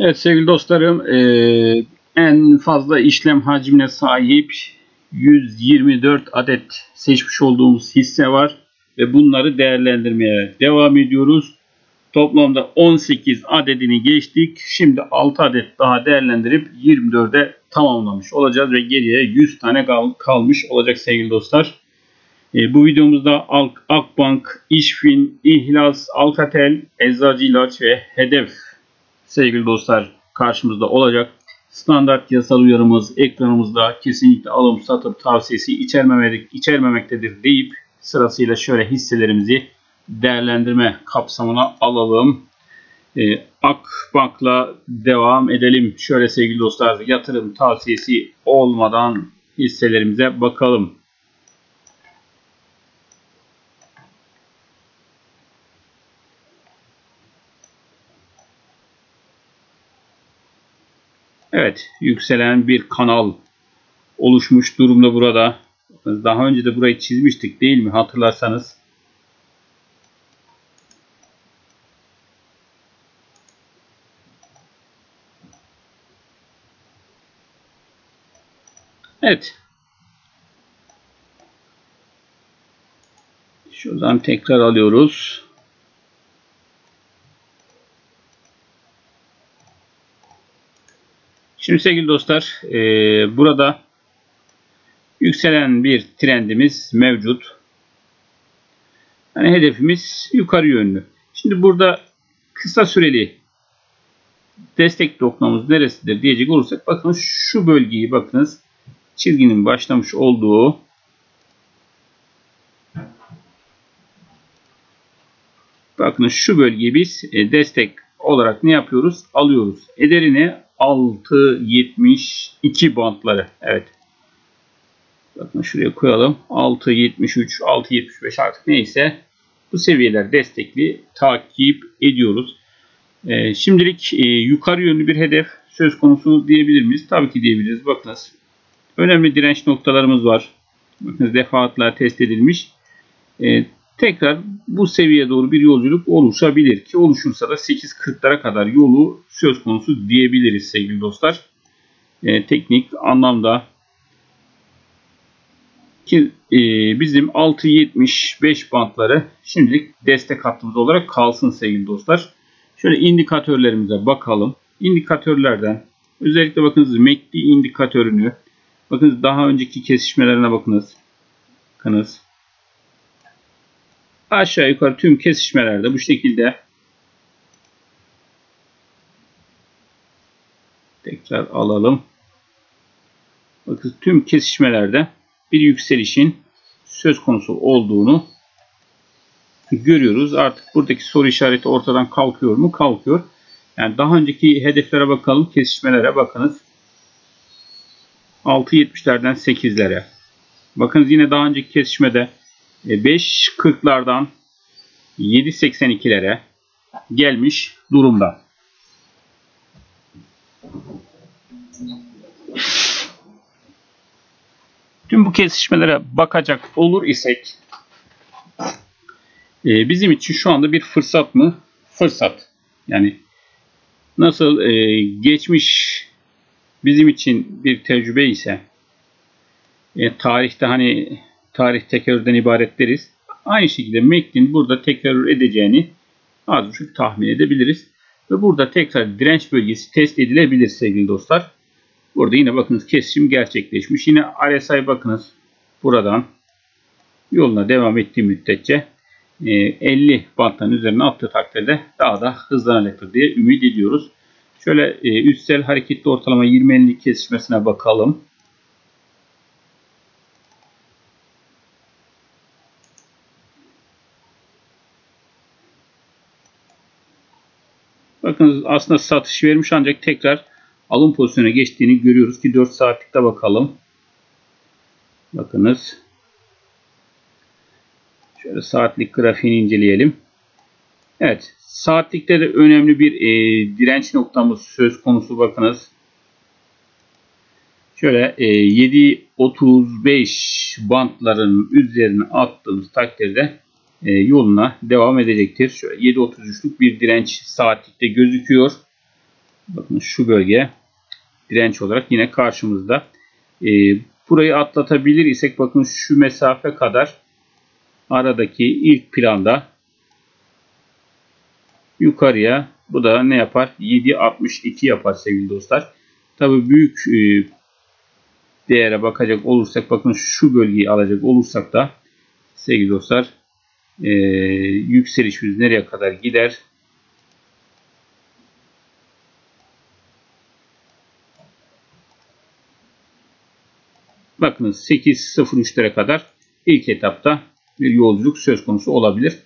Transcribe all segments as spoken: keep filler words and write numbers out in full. Evet sevgili dostlarım, en fazla işlem hacmine sahip yüz yirmi dört adet seçmiş olduğumuz hisse var ve bunları değerlendirmeye devam ediyoruz. Toplamda on sekiz adedini geçtik. Şimdi altı adet daha değerlendirip yirmi dörde tamamlamış olacağız ve geriye yüz tane kalmış olacak sevgili dostlar. Bu videomuzda Akbank, İşfin, İhlas, Alctl, Eczacı İlaç ve Hedef sevgili dostlar karşımızda olacak. Standart yasal uyarımız ekranımızda, kesinlikle alım satım tavsiyesi içermemek, içermemektedir deyip sırasıyla şöyle hisselerimizi değerlendirme kapsamına alalım. Ee, Akbank'la devam edelim. Şöyle sevgili dostlar, yatırım tavsiyesi olmadan hisselerimize bakalım. Evet, yükselen bir kanal oluşmuş durumda burada. Daha önce de burayı çizmiştik değil mi, hatırlarsanız. Evet. Şuradan tekrar alıyoruz. Şimdi sevgili dostlar, e, burada yükselen bir trendimiz mevcut. Yani hedefimiz yukarı yönlü. Şimdi burada kısa süreli destek noktamız neresidir diyecek olursak, bakın şu bölgeyi, bakınız çizginin başlamış olduğu bakın şu bölgeyi biz destek olarak ne yapıyoruz? Alıyoruz. Ederini altı yetmiş iki bantları. Evet. Bakın şuraya koyalım. altı yetmiş üç, altı yetmiş beş, artık neyse bu seviyeler destekli takip ediyoruz. Ee, şimdilik e, yukarı yönlü bir hedef söz konusu diyebilir miyiz? Tabii ki diyebiliriz. Bakınız. Önemli direnç noktalarımız var. Bakınız defaatler test edilmiş. Ee, tekrar bu seviyeye doğru bir yolculuk oluşabilir ki oluşursa da sekiz kırklara kadar yolu söz konusu diyebiliriz sevgili dostlar. Ee, teknik anlamda ki e, bizim altı yetmiş beş bantları şimdilik destek hattımız olarak kalsın sevgili dostlar. Şöyle indikatörlerimize bakalım. İndikatörlerden özellikle bakınız M A C D indikatörünü, bakınız daha önceki kesişmelerine bakınız. Bakınız. Aşağı yukarı tüm kesişmelerde bu şekilde. Tekrar alalım. Bakın tüm kesişmelerde bir yükselişin söz konusu olduğunu görüyoruz. Artık buradaki soru işareti ortadan kalkıyor mu? Kalkıyor. Yani daha önceki hedeflere bakalım, kesişmelere bakınız. altı yetmişlerden sekizlere. Bakınız yine daha önceki kesişmede beş kırklardan yedi seksen ikilere gelmiş durumda. Tüm bu kesişmelere bakacak olur isek bizim için şu anda bir fırsat mı? Fırsat. Yani nasıl geçmiş bizim için bir tecrübe ise e, tarihte, hani tarih tekerrürden ibaret deriz. Aynı şekilde M A C D'nin burada tekerrür edeceğini az buçuk tahmin edebiliriz. Ve burada tekrar direnç bölgesi test edilebilir sevgili dostlar. Burada yine bakınız kesişim gerçekleşmiş. Yine R S I bakınız buradan yoluna devam ettiği müddetçe e, elli bantların üzerine attığı takdirde daha da hızlanacaktır diye ümit ediyoruz. Şöyle e, üstsel hareketli ortalama yirmi elli kesişmesine bakalım. Bakın aslında satış vermiş ancak tekrar alım pozisyonuna geçtiğini görüyoruz ki dört saatlikte bakalım. Bakınız. Şöyle saatlik grafiğini inceleyelim. Evet. Saatlikte de önemli bir e, direnç noktamız söz konusu, bakınız. Şöyle e, yedi otuz beş bantların üzerine attığımız takdirde e, yoluna devam edecektir. Şöyle yedi otuz üçlük bir direnç saatlikte gözüküyor. Bakın şu bölge direnç olarak yine karşımızda. E, burayı atlatabilir isek bakın şu mesafe kadar aradaki ilk planda yukarıya, bu da ne yapar? yedi altmış iki yapar sevgili dostlar. Tabii büyük e, değere bakacak olursak, bakın şu bölgeyi alacak olursak da sevgili dostlar e, yükselişimiz nereye kadar gider? Bakınız sekiz sıfır üçlere kadar ilk etapta bir yolculuk söz konusu olabilir.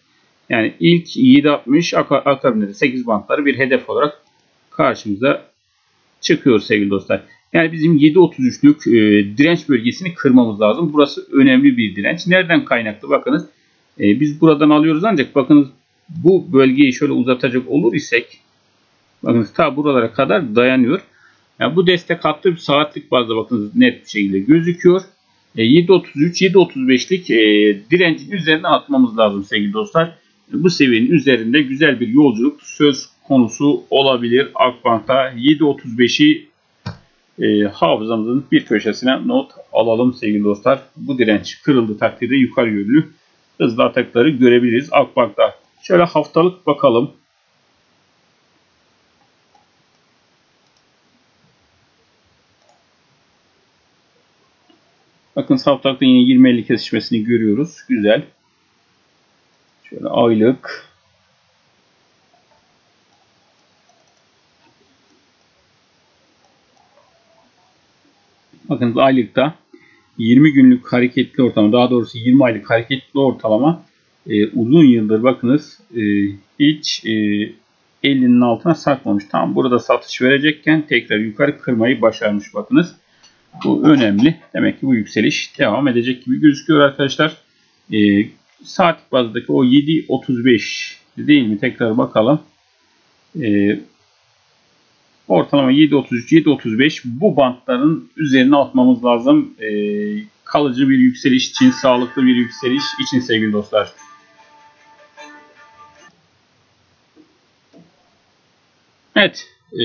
Yani ilk yedi altmış akabinde sekiz bantları bir hedef olarak karşımıza çıkıyor sevgili dostlar. Yani bizim yedi otuz üçlük e, direnç bölgesini kırmamız lazım. Burası önemli bir direnç. Nereden kaynaklı? Bakınız e, biz buradan alıyoruz ancak bakınız bu bölgeyi şöyle uzatacak olur isek bakınız ta buralara kadar dayanıyor. Yani bu destek hattı bir saatlik bazda bakınız net bir şekilde gözüküyor. E, yedi otuz üç yedi otuz beşlik e, direncin üzerine atmamız lazım sevgili dostlar. Bu seviyenin üzerinde güzel bir yolculuk söz konusu olabilir. Akbank'ta yedi otuz beşi e, hafızamızın bir köşesine not alalım sevgili dostlar. Bu direnç kırıldığı takdirde yukarı yönlü hızlı atakları görebiliriz Akbank'ta. Şöyle haftalık bakalım. Bakın haftalıkta yine yirmi elli kesişmesini görüyoruz. Güzel. Şöyle aylık. Bakın aylıkta yirmi günlük hareketli ortalama, daha doğrusu yirmi aylık hareketli ortalama e, uzun yıldır bakınız e, hiç e, ellinin altına sarkmamış. Tam burada satış verecekken tekrar yukarı kırmayı başarmış bakınız. Bu önemli. Demek ki bu yükseliş devam edecek gibi gözüküyor arkadaşlar. E, saat bazındaki o yedi otuz beş değil mi? Tekrar bakalım. E, ortalama yedi otuz üç yedi otuz beş, bu bantların üzerine atmamız lazım. E, kalıcı bir yükseliş için, sağlıklı bir yükseliş için sevgili dostlar. Evet. E,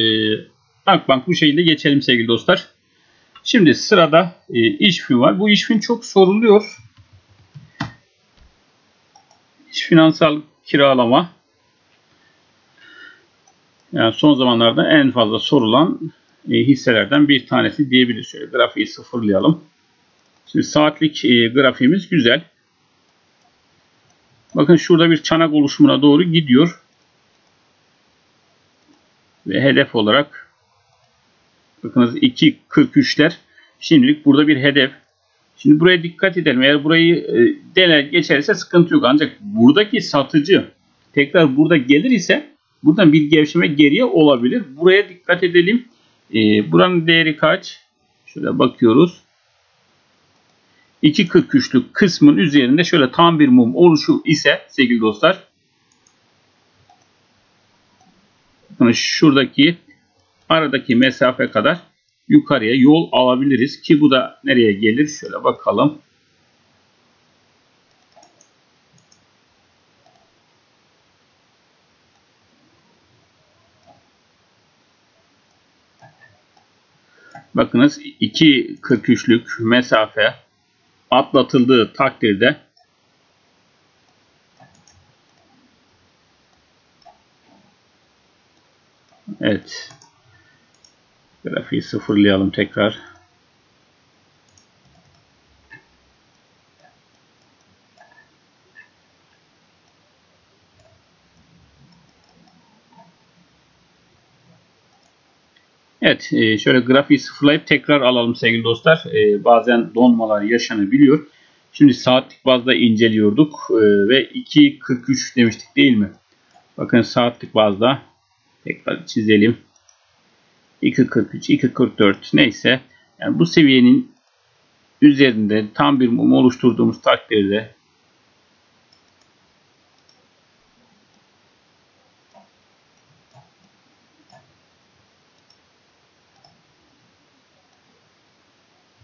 Akbank bu şekilde geçelim sevgili dostlar. Şimdi sırada e, İşfin var. Bu İşfin çok soruluyor. İş finansal kiralama. Yani son zamanlarda en fazla sorulan e, hisselerden bir tanesi diyebiliriz. Şöyle grafiği sıfırlayalım. Şimdi saatlik e, grafiğimiz güzel. Bakın şurada bir çanak oluşumuna doğru gidiyor. Ve hedef olarak bakınız iki kırk üçler. Şimdilik burada bir hedef. Şimdi buraya dikkat edelim. Eğer burayı e, deler geçerse sıkıntı yok. Ancak buradaki satıcı tekrar burada gelir ise buradan bir gevşeme geriye olabilir. Buraya dikkat edelim. E, buranın değeri kaç? Şöyle bakıyoruz. iki kırk üçlük kısmın üzerinde şöyle tam bir mum oluşu ise sevgili dostlar. Bakın şuradaki aradaki mesafe kadar yukarıya yol alabiliriz ki bu da nereye gelir? Şöyle bakalım. Bakınız iki kırk üçlük mesafe atlatıldığı takdirde evet. Grafiği sıfırlayalım tekrar. Evet, şöyle grafiği sıfırlayıp tekrar alalım sevgili dostlar. Bazen donmalar yaşanabiliyor. Şimdi saatlik bazda inceliyorduk ve iki kırk üç demiştik değil mi? Bakın saatlik bazda tekrar çizelim. iki kırk üç iki kırk dört neyse, yani bu seviyenin üzerinde tam bir mum oluşturduğumuz takdirde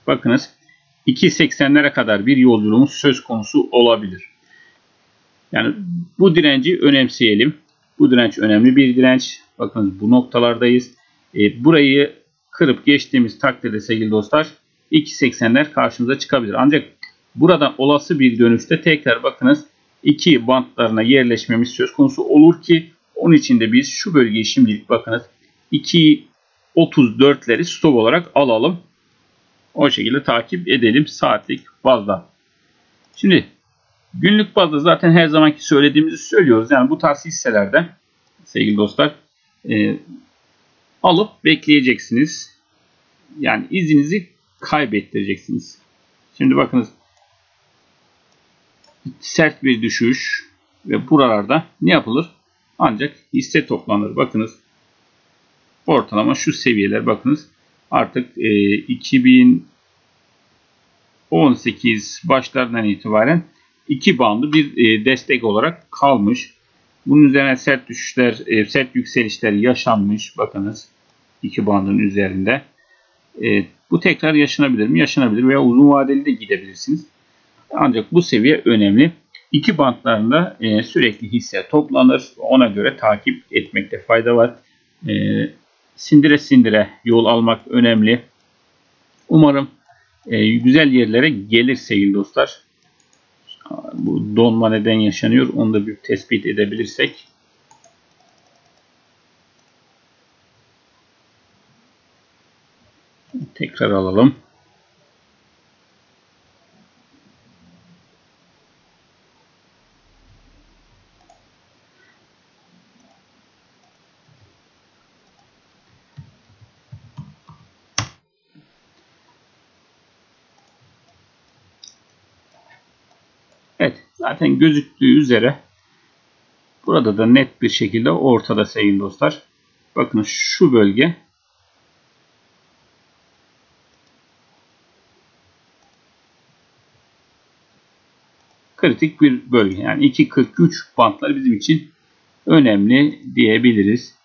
bakınız iki seksenlere kadar bir yolculuğumuz söz konusu olabilir. Yani bu direnci önemseyelim. Bu direnç önemli bir direnç. Bakınız bu noktalardayız. E, burayı kırıp geçtiğimiz takdirde sevgili dostlar iki seksenler karşımıza çıkabilir. Ancak burada olası bir dönüşte tekrar bakınız iki bantlarına yerleşmemiz söz konusu olur ki onun için de biz şu bölgeyi şimdilik bakınız iki otuz dörtleri stop olarak alalım. O şekilde takip edelim saatlik bazda. Şimdi günlük bazda zaten her zamanki söylediğimizi söylüyoruz. Yani bu tarz hisselerde sevgili dostlar e, alıp bekleyeceksiniz. Yani izinizi kaybettireceksiniz. Şimdi bakınız sert bir düşüş ve buralarda ne yapılır? Ancak hisse toplanır. Bakınız ortalama şu seviyeler bakınız. Artık e, iki bin on sekiz başlarından itibaren iki bandı bir e, destek olarak kalmış. Bunun üzerine sert düşüşler, e, sert yükselişler yaşanmış. Bakınız iki bandın üzerinde. E, bu tekrar yaşanabilir mi? Yaşanabilir veya uzun vadeli de gidebilirsiniz. Ancak bu seviye önemli. İki bandlarında e, sürekli hisse toplanır. Ona göre takip etmekte fayda var. E, sindire sindire yol almak önemli. Umarım e, güzel yerlere gelir sevgili dostlar. Bu donma neden yaşanıyor? Onu da bir tespit edebilirsek. Tekrar alalım. Zaten gözüktüğü üzere burada da net bir şekilde ortada sevgili dostlar. Bakın şu bölge kritik bir bölge. Yani iki kırk üç bantları bizim için önemli diyebiliriz.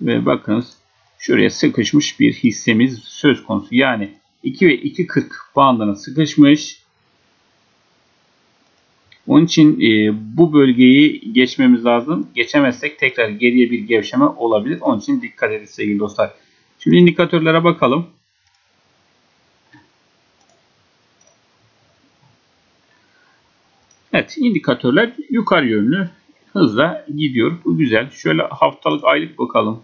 Ve bakınız şuraya sıkışmış bir hissemiz söz konusu. Yani iki ve iki kırk bandına sıkışmış. Onun için e, bu bölgeyi geçmemiz lazım. Geçemezsek tekrar geriye bir gevşeme olabilir. Onun için dikkat edin sevgili dostlar. Şimdi indikatörlere bakalım. Evet, indikatörler yukarı yönlü hızla gidiyor. Bu güzel. Şöyle haftalık aylık bakalım.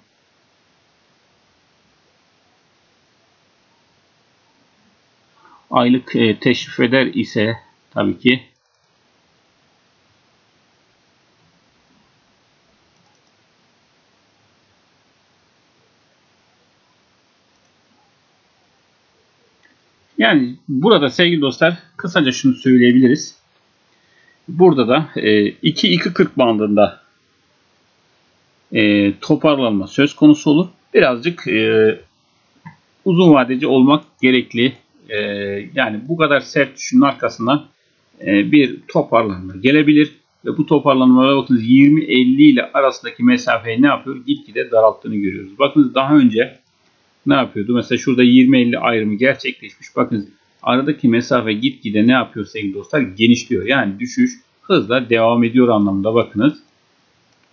Aylık e, teşrif eder ise tabii ki. Yani burada sevgili dostlar kısaca şunu söyleyebiliriz. Burada da iki iki kırk bandında toparlanma söz konusu olur. Birazcık uzun vadeci olmak gerekli. Yani bu kadar sert düşüşün arkasından bir toparlanma gelebilir. Ve bu toparlanmalara bakınız yirmi elli ile arasındaki mesafeyi ne yapıyor? Gitgide daralttığını görüyoruz. Bakınız daha önce ne yapıyordu? Mesela şurada yirmi elli ayrımı gerçekleşmiş. Bakın aradaki mesafe gitgide ne yapıyor sevgili dostlar? Genişliyor. Yani düşüş hızla devam ediyor anlamında bakınız.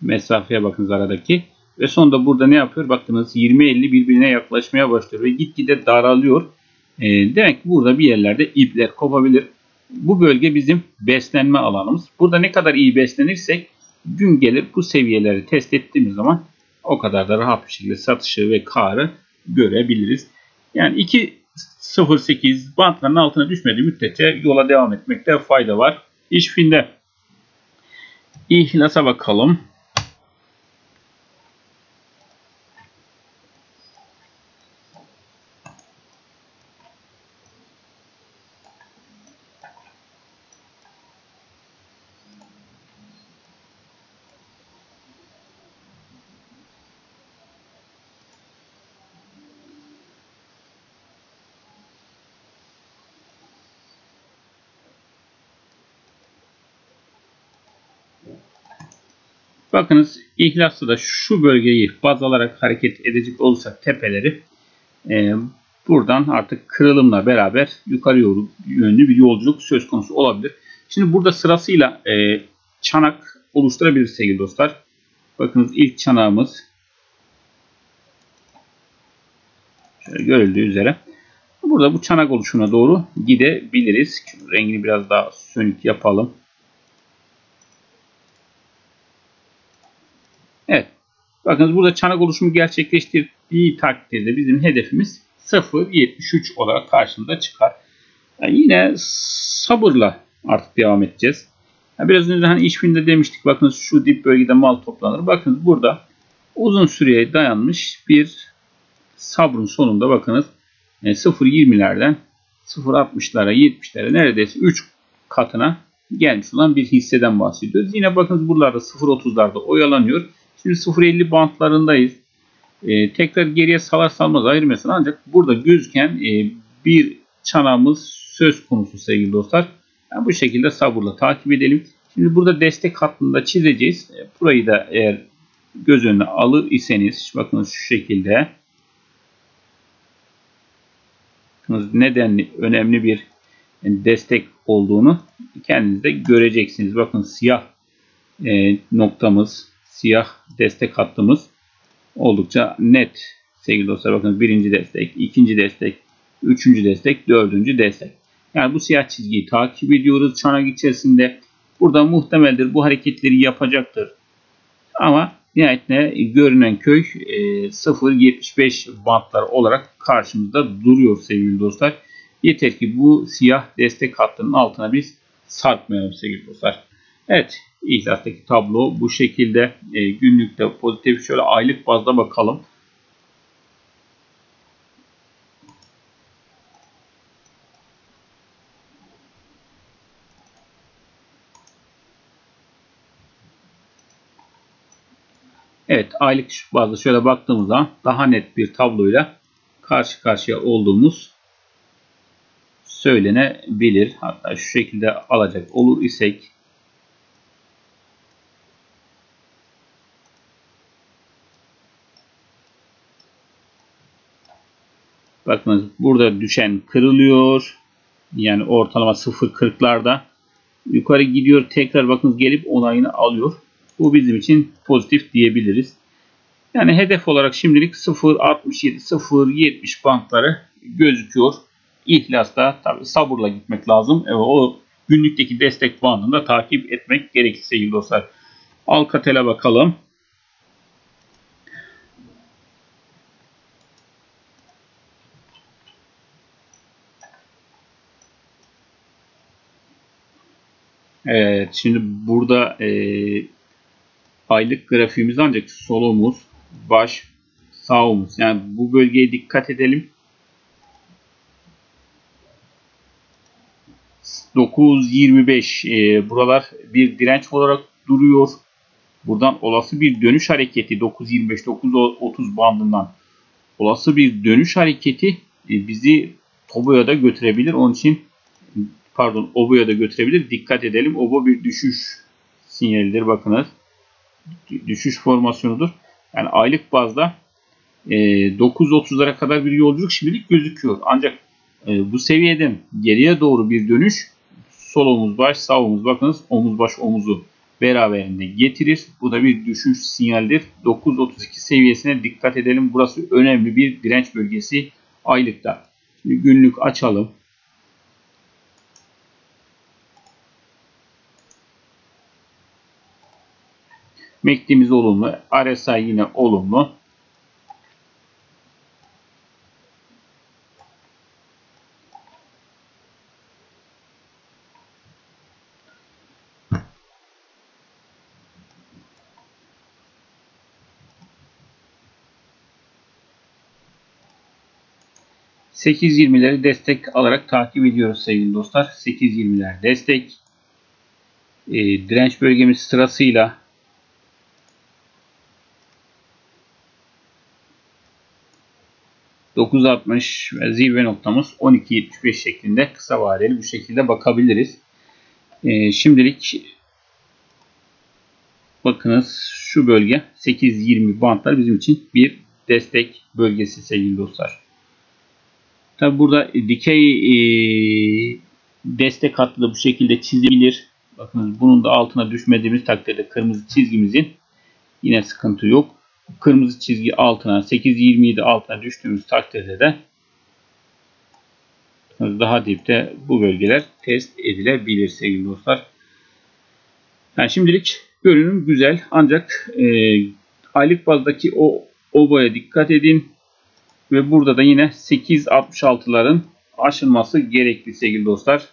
Mesafeye bakınız aradaki. Ve sonunda burada ne yapıyor? Bakınız yirmi elli birbirine yaklaşmaya başlıyor ve gitgide daralıyor. E, demek ki burada bir yerlerde ipler kopabilir. Bu bölge bizim beslenme alanımız. Burada ne kadar iyi beslenirsek gün gelir bu seviyeleri test ettiğimiz zaman o kadar da rahat bir şekilde satışı ve karı görebiliriz. Yani iki sıfır sekiz bantlarının altına düşmediği müddetçe yola devam etmekte fayda var. İşfinde İhlas'a bakalım. Bakınız İhlas'ta da şu bölgeyi baz alarak hareket edecek olursa tepeleri e, buradan artık kırılımla beraber yukarı yolu, yönlü bir yolculuk söz konusu olabilir. Şimdi burada sırasıyla e, çanak oluşturabiliriz sevgili dostlar. Bakınız ilk çanağımız Şöyle görüldüğü üzere. Burada bu çanak oluşuna doğru gidebiliriz. Şimdi rengini biraz daha sönük yapalım. Evet. Bakınız burada çanak oluşumu gerçekleştirdiği takdirde bizim hedefimiz sıfır nokta yetmiş üç olarak karşımıza çıkar. Yani yine sabırla artık devam edeceğiz. Yani biraz önce hani İşfin'de demiştik. Bakınız şu dip bölgede mal toplanır. Bakınız burada uzun süreye dayanmış bir sabrın sonunda bakınız yani sıfır nokta yirmilerden sıfır nokta altmışlara yetmişlere neredeyse üç katına gelmiş olan bir hisseden bahsediyoruz. Yine bakınız buralarda sıfır nokta otuzlarda oyalanıyor. Şimdi sıfır nokta elli bantlarındayız. Ee, tekrar geriye salar salmaz ayırmasın ancak burada gözüken e, bir çanağımız söz konusu sevgili dostlar. Yani bu şekilde sabırla takip edelim. Şimdi burada destek hattında çizeceğiz. E, burayı da eğer göz önüne alır iseniz bakınız şu şekilde. Nedenli önemli bir destek olduğunu kendiniz de göreceksiniz. Bakın siyah e, noktamız, siyah destek hattımız oldukça net sevgili dostlar. Bakın birinci destek, ikinci destek, üçüncü destek, dördüncü destek. Yani bu siyah çizgiyi takip ediyoruz çanak içerisinde. Burada muhtemeldir bu hareketleri yapacaktır. Ama nihayetinde görünen köy sıfır nokta yetmiş beş bantlar olarak karşımızda duruyor sevgili dostlar. Yeter ki bu siyah destek hattının altına biz sarkmayalım sevgili dostlar. Evet, İhlas'taki tablo bu şekilde. Günlükte pozitif, şöyle aylık bazda bakalım. Evet, aylık bazda şöyle baktığımızda daha net bir tabloyla karşı karşıya olduğumuz söylenebilir. Hatta şu şekilde alacak olur isek bakınız burada düşen kırılıyor. Yani ortalama sıfır nokta kırklarda yukarı gidiyor. Tekrar bakınız gelip onayını alıyor. Bu bizim için pozitif diyebiliriz. Yani hedef olarak şimdilik sıfır nokta altmış yedi sıfır nokta yetmiş bantları gözüküyor. İhlas'ta tabii sabırla gitmek lazım. Evet, o günlükteki destek bandını da takip etmek gerekir sevgili dostlar. Alctl'e bakalım. Evet, şimdi burada eee aylık grafiğimiz ancak solumuz, baş, sağımız. Yani bu bölgeye dikkat edelim. dokuz nokta yirmi beş e, buralar bir direnç olarak duruyor. Buradan olası bir dönüş hareketi dokuz nokta yirmi beş dokuz nokta otuz bandından olası bir dönüş hareketi e, bizi Obo'ya da götürebilir. Onun için pardon Obo'ya da götürebilir. Dikkat edelim. Obo bir düşüş sinyalidir. Bakınız. Düşüş formasyonudur. Yani aylık bazda e, dokuz nokta otuzlara kadar bir yolculuk şimdilik gözüküyor. Ancak e, bu seviyeden geriye doğru bir dönüş sol omuz baş sağ omuz bakınız omuz baş omuzu beraberinde getirir. Bu da bir düşüş sinyaldir. dokuz nokta otuz iki seviyesine dikkat edelim. Burası önemli bir direnç bölgesi aylıkta. Şimdi günlük açalım. M A C D'miz olumlu. R S I yine olumlu. sekiz nokta yirmileri destek alarak takip ediyoruz sevgili dostlar. sekiz nokta yirmiler destek. E, direnç bölgemiz sırasıyla dokuz nokta altmış ve zirve noktamız on iki nokta yetmiş beş şeklinde kısa vadeli bu şekilde bakabiliriz. Ee, şimdilik bakınız şu bölge sekiz nokta yirmi bantlar bizim için bir destek bölgesi sevgili dostlar. Tabi burada dikey e, destek hattı da bu şekilde çizilir. Bakınız bunun da altına düşmediğimiz takdirde kırmızı çizgimizin yine sıkıntı yok. kırmızı çizgi altına sekiz yirmi yedi altına düştüğümüz takdirde de daha dipte bu bölgeler test edilebilir sevgili dostlar. Yani şimdilik görünüm güzel, ancak e, aylık bazdaki o obaya dikkat edin ve burada da yine sekiz altmış altıların aşılması gerekli sevgili dostlar.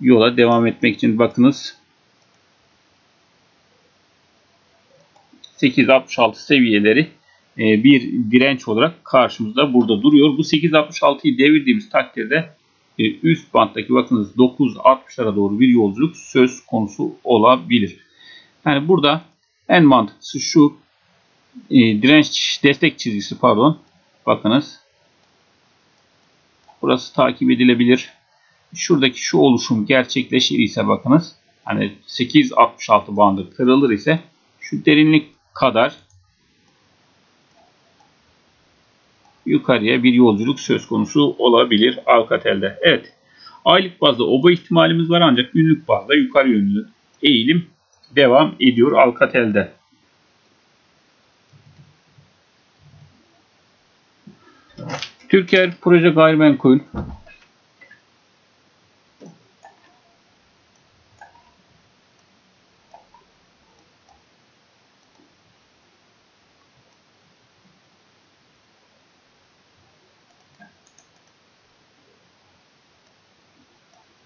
Yola devam etmek için bakınız sekiz altmış altı seviyeleri bir direnç olarak karşımızda burada duruyor. Bu sekiz altmış altıyı devirdiğimiz takdirde üst banttaki bakınız dokuz altmışlara doğru bir yolculuk söz konusu olabilir. Yani burada en mantıklısı şu direnç destek çizgisi, pardon, bakınız burası takip edilebilir. Şuradaki şu oluşum gerçekleşir ise bakınız hani sekiz altmış altı bandı kırılır ise şu derinlik kadar yukarıya bir yolculuk söz konusu olabilir Alcatel'de. Evet, aylık bazda oba ihtimalimiz var ancak günlük bazda yukarı yönlü eğilim devam ediyor Alcatel'de. Turgev Proje Gayrimenkul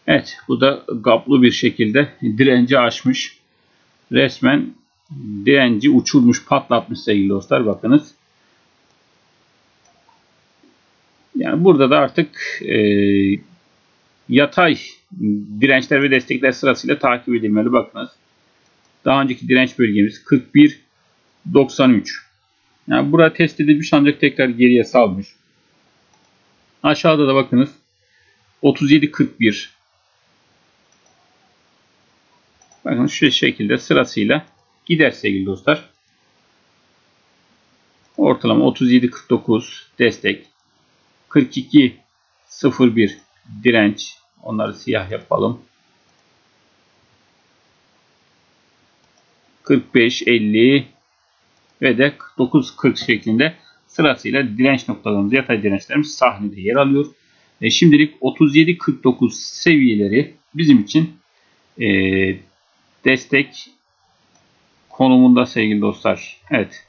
evet, bu da gaplı bir şekilde direnci aşmış. Resmen direnci uçurmuş, patlatmış sevgili dostlar bakınız. Yani burada da artık e, yatay dirençler ve destekler sırasıyla takip edilmeli bakınız. Daha önceki direnç bölgemiz kırk bir doksan üç. Yani burada test edilmiş ancak tekrar geriye salmış. Aşağıda da bakınız otuz yedi kırk bir. Bakın şu şekilde sırasıyla gider sevgili dostlar. Ortalama otuz yedi kırk dokuz destek, kırk iki sıfır bir direnç. Onları siyah yapalım. kırk beş elli ve de kırk dokuz kırk şeklinde sırasıyla direnç noktalarımız, yatay dirençlerimiz sahnede yer alıyor. E şimdilik otuz yedi kırk dokuz seviyeleri bizim için e, destek konumunda sevgili dostlar. Evet.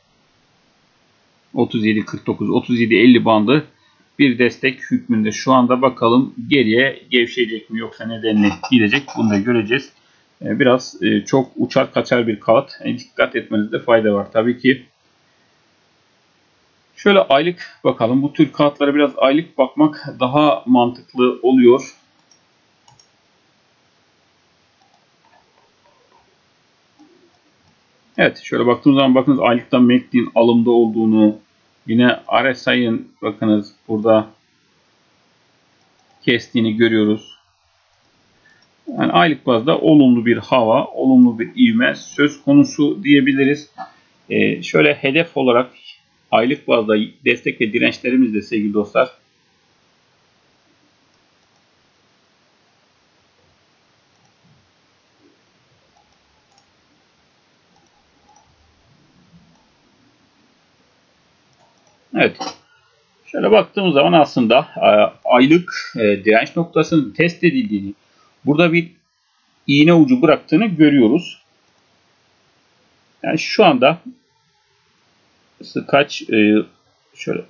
otuz yedi kırk dokuz otuz yedi elli bandı bir destek hükmünde şu anda. Bakalım geriye gevşeyecek mi yoksa nedenle gidecek, bunu da göreceğiz. Biraz çok uçar kaçar bir kağıt. Dikkat etmenizde fayda var tabii ki. Şöyle aylık bakalım. Bu tür kağıtlara biraz aylık bakmak daha mantıklı oluyor. Evet, şöyle baktığımız zaman bakınız aylıkta M A C D'nin alımda olduğunu, yine R S I'nin bakınız burada kestiğini görüyoruz. Yani aylık bazda olumlu bir hava, olumlu bir ivme söz konusu diyebiliriz. Ee, şöyle hedef olarak aylık bazda destek ve dirençlerimiz de sevgili dostlar. Evet. Şöyle baktığımız zaman aslında aylık direnç noktasının test edildiğini, burada bir iğne ucu bıraktığını görüyoruz. Yani şu anda kaç, şöyle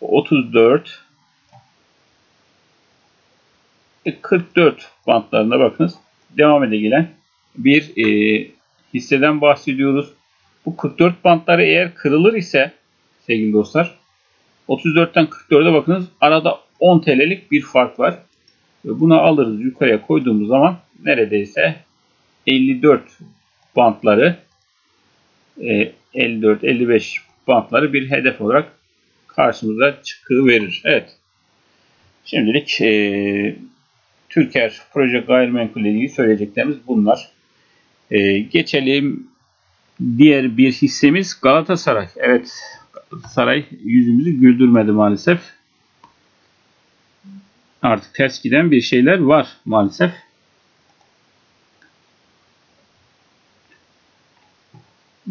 otuz dört kırk dört bantlarında bakınız devam ede gelen bir hisseden bahsediyoruz. Bu kırk dört bantları eğer kırılır ise sevgili dostlar, otuz dörtten kırk dörde bakınız arada on TL'lik bir fark var. Buna alırız, yukarıya koyduğumuz zaman neredeyse elli dört bantları, elli dört elli beş bantları bir hedef olarak karşımıza çıkıverir. Evet. Şimdilik e, Turgev Proje Gayrimenkul ile ilgili söyleyeceklerimiz bunlar. E, geçelim diğer bir hissemiz Galatasaray. Evet. Saray yüzümüzü güldürmedi maalesef. Artık ters giden bir şeyler var maalesef.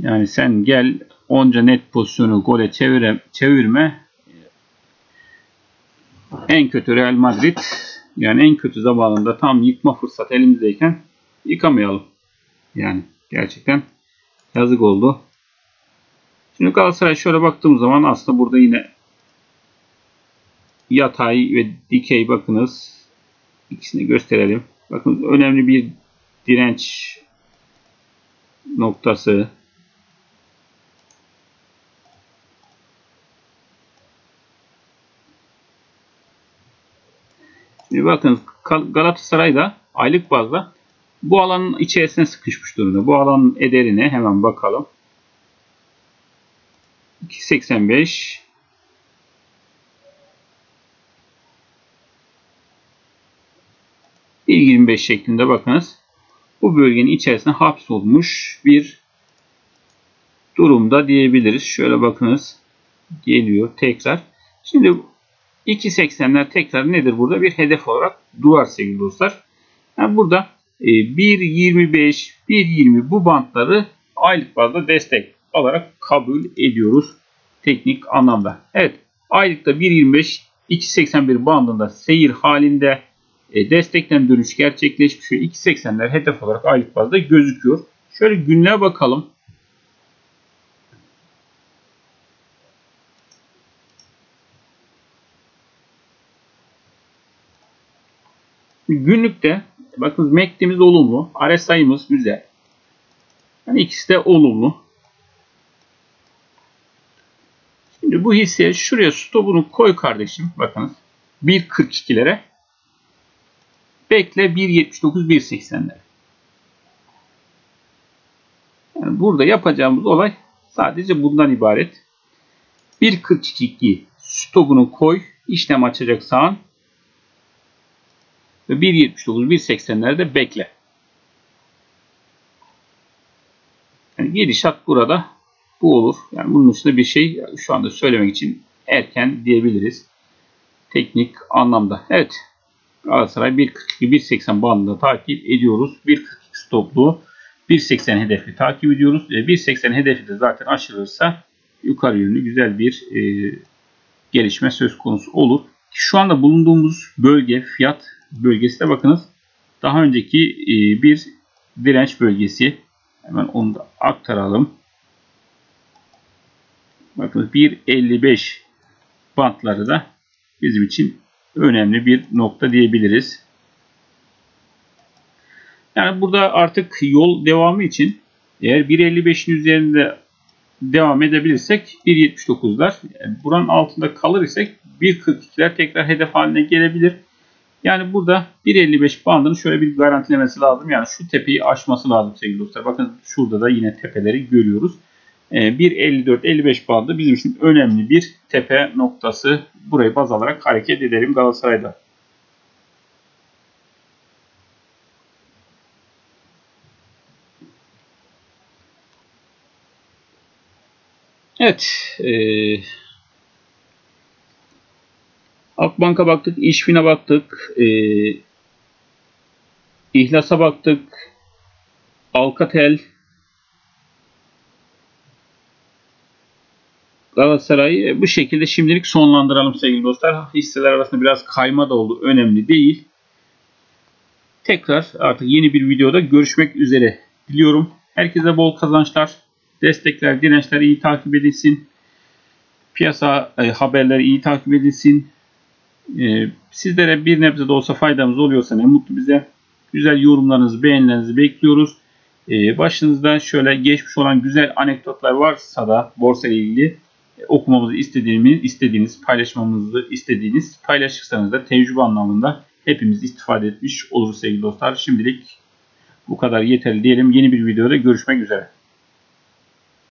Yani sen gel onca net pozisyonu gole çevire, çevirme. En kötü Real Madrid, yani en kötü zamanında tam yıkma fırsatı elimizdeyken yıkamayalım. Yani gerçekten yazık oldu. Şimdi Galatasaray şöyle baktığım zaman aslında burada yine yatay ve dikey, bakınız ikisini gösterelim. Bakın önemli bir direnç noktası. Şimdi bakın Galatasaray da aylık bazda bu alanın içerisine sıkışmış durumda. Bu alanın ederine hemen bakalım. iki seksen beş. bir yirmi beş şeklinde, bakınız. Bu bölgenin içerisine hapsolmuş bir durumda diyebiliriz. Şöyle bakınız. Geliyor tekrar. Şimdi iki seksenler tekrar nedir burada? Bir hedef olarak duvar sevgili dostlar. Yani burada bir yirmi beş, bir yirmi bu bantları aylık bazda destek olarak kabul ediyoruz teknik anlamda. Evet, aylıkta bir yirmi beş, iki seksen bir bandında seyir halinde destekten dönüş gerçekleşmiş ve iki seksenler hedef olarak aylık bazda gözüküyor. Şöyle günlüğe bakalım. Günlükte bakınız M A C D'miz olumlu, R S I'miz güzel. Yani ikisi de olumlu. Şimdi bu hisseye şuraya stopunu koy kardeşim. Bakınız bir kırk ikilere bekle bir yetmiş dokuz, bir seksenlere. Yani burada yapacağımız olay sadece bundan ibaret. bir kırk iki stopunu koy, işlem açacaksan ve bir yetmiş dokuz, bir seksenlerde bekle. Yani gidişat burada bu olur. Yani bunun dışında bir şey şu anda söylemek için erken diyebiliriz teknik anlamda. Evet. Galatasaray bir kırk iki, bir seksen bandında takip ediyoruz. bir kırk iki stoplu, bir seksen hedefi takip ediyoruz. E, bir seksen hedefi de zaten aşılırsa yukarı yönlü güzel bir e, gelişme söz konusu olur. Şu anda bulunduğumuz bölge fiyat bölgesine bakınız. Daha önceki e, bir direnç bölgesi. Hemen onu da aktaralım. Bakın bir elli beş bantları da bizim için önemli bir nokta diyebiliriz. Yani burada artık yol devamı için eğer bir elli beşin üzerinde devam edebilirsek bir yetmiş dokuzlar, yani buranın altında kalır isek bir kırk ikiler tekrar hedef haline gelebilir. Yani burada bir elli beş bandını şöyle bir garantilemesi lazım. Yani şu tepeyi aşması lazım sevgili dostlar. Bakın şurada da yine tepeleri görüyoruz. bir elli dört elli beş bandı bizim için önemli bir tepe noktası. Burayı baz alarak hareket edelim Galatasaray'da. Evet. Ee, Akbank'a baktık. İşfin'e baktık. Ee, İhlas'a baktık. Alctl. Galatasaray'ı bu şekilde şimdilik sonlandıralım sevgili dostlar. Hisseler arasında biraz kayma da oldu. Önemli değil. Tekrar artık yeni bir videoda görüşmek üzere diliyorum. Herkese bol kazançlar, destekler, dirençler iyi takip edilsin. Piyasa e, haberleri iyi takip edilsin. E, sizlere bir nebze de olsa faydamız oluyorsa ne mutlu bize. Güzel yorumlarınızı, beğenilerinizi bekliyoruz. E, başınızda şöyle geçmiş olan güzel anekdotlar varsa da borsa ile ilgili okumamızı istediğiniz, istediğiniz, paylaşmamızı istediğiniz paylaşırsanız da tecrübe anlamında hepimiz istifade etmiş oluruz sevgili dostlar. Şimdilik bu kadar yeterli diyelim. Yeni bir videoda görüşmek üzere.